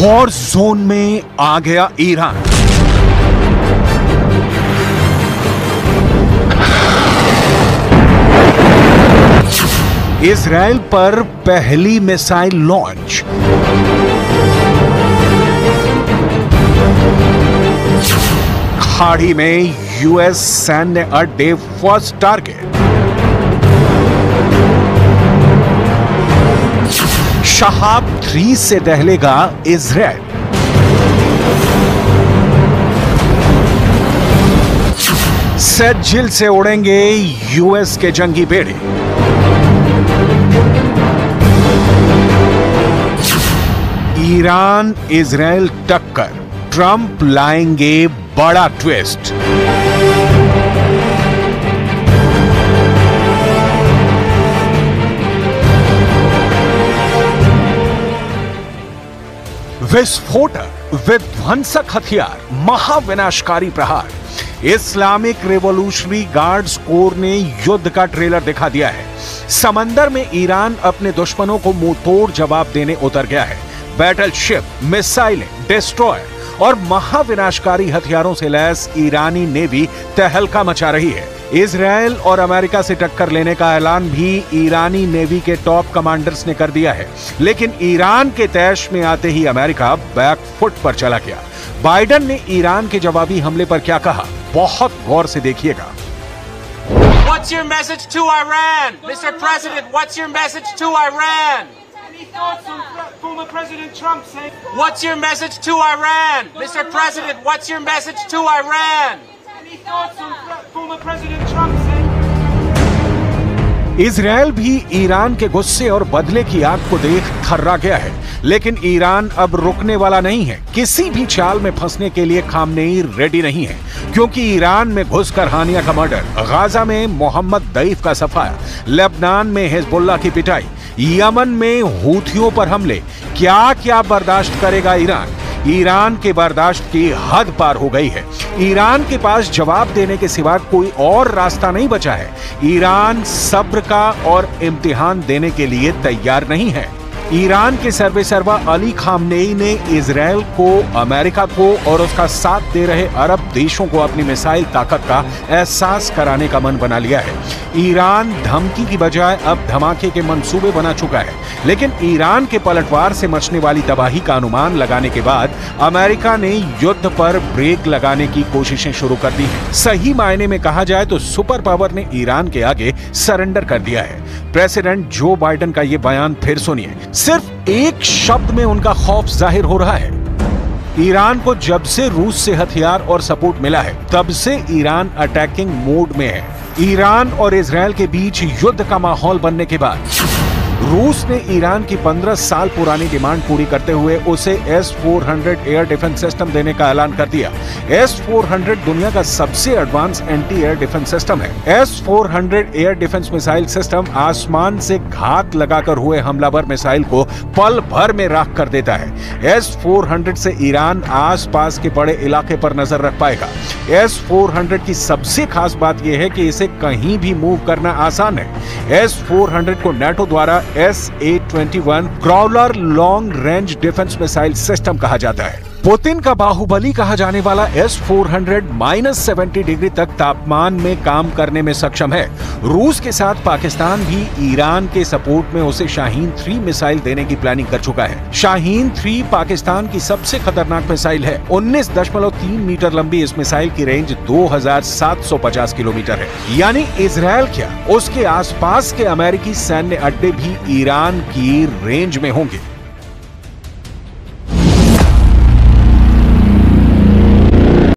War zone में आ गया Iran. Israel पर पहली मिसाइल लॉन्च। खाड़ी में यूएस सैन्य अड्डे फर्स्ट टारगेट। शहाब 3 से दहलेगा इजराइल। सेजिल से उड़ेंगे यूएस के जंगी बेड़े। ईरान इजराइल टक्कर, ट्रंप लाएंगे बड़ा ट्विस्ट। विस्फोटक, विध्वंसक हथियार, महाविनाशकारी प्रहार। इस्लामिक रेवोल्यूशनरी गार्ड्स कोर ने युद्ध का ट्रेलर दिखा दिया है। समंदर में ईरान अपने दुश्मनों को मुंहतोड़ जवाब देने उतर गया है। बैटलशिप, मिसाइलें, डिस्ट्रॉयर और महाविनाशकारी हथियारों से लैस ईरानी नेवी तहलका मचा रही है। इजराइल और अमेरिका से टक्कर लेने का ऐलान भी ईरानी नेवी के टॉप कमांडर्स ने कर दिया है, लेकिन ईरान के तैश में आते ही अमेरिका बैकफुट पर चला गया। बाइडन ने ईरान के जवाबी हमले पर क्या कहा, बहुत गौर से देखिएगा। What's your message to Iran? Mr. President, what's your message to Iran? Former President Trump said, "What's your message to Iran, Mr. President? What's your message to Iran?" Any thoughts on former President Trump said? Israel भी Iran के गुस्से और बदले की आग को देख थर्रा गया है, लेकिन ईरान अब रुकने वाला नहीं है। किसी भी चाल में फंसने के लिए खामनेई रेडी नहीं है, क्योंकि ईरान में घुसकर हानिया का मर्डर, गाजा में मोहम्मद दईफ का सफाया, लेबनान में हिजबुल्ला की पिटाई, यमन में हूथियों पर हमले, क्या क्या बर्दाश्त करेगा ईरान। ईरान के बर्दाश्त की हद पार हो गई है। ईरान के पास जवाब देने के सिवा कोई और रास्ता नहीं बचा है। ईरान सब्र का और इम्तिहान देने के लिए तैयार नहीं है। ईरान के सर्वेसर्वा अली खामनेई ने इजराइल को, अमेरिका को और उसका साथ दे रहे अरब देशों को अपनी मिसाइल ताकत का एहसास कराने का मन बना लिया है। ईरान धमकी की बजाय अब धमाके के मंसूबे बना चुका है, लेकिन ईरान के पलटवार से मचने वाली तबाही का अनुमान लगाने के बाद अमेरिका ने युद्ध पर ब्रेक लगाने की कोशिशें शुरू कर दी है। सही मायने में कहा जाए तो सुपर पावर ने ईरान के आगे सरेंडर कर दिया है। प्रेसिडेंट जो बाइडन का ये बयान फिर सुनिए, सिर्फ एक शब्द में उनका खौफ जाहिर हो रहा है। ईरान को जब से रूस से हथियार और सपोर्ट मिला है, तब से ईरान अटैकिंग मोड में है। ईरान और इजराइल के बीच युद्ध का माहौल बनने के बाद रूस ने ईरान की 15 साल पुरानी डिमांड पूरी करते हुए उसे S-400 एयर डिफेंस सिस्टम देने का ऐलान कर दिया। S-400 दुनिया का सबसे advance anti air defence system है। S-400 air defence missile system आसमान से घात लगाकर हुए हमलावर मिसाइल को पल भर में राख कर देता है। S-400 से ईरान आसपास के बड़े इलाके पर नजर रख पाएगा। S-400 की सबसे खास बात यह है कि इसे कहीं भी मूव करना आसान है। S-400 को NATO द्वारा SA-21 growler long range defence missile system कहा जाता है। पुतिन का बाहुबली कहा जाने वाला S-400 -70 डिग्री तक तापमान में काम करने में सक्षम है। रूस के साथ पाकिस्तान भी ईरान के सपोर्ट में उसे शाहीन 3 मिसाइल देने की प्लानिंग कर चुका है। शाहीन 3 पाकिस्तान की सबसे खतरनाक मिसाइल है। 19.3 मीटर लंबी इस मिसाइल की रेंज 2750 किलोमीटर है। यानी इसराइल क्या, उसके आसपास के अमेरिकी सैन्य अड्डे भी ईरान की रेंज में होंगे।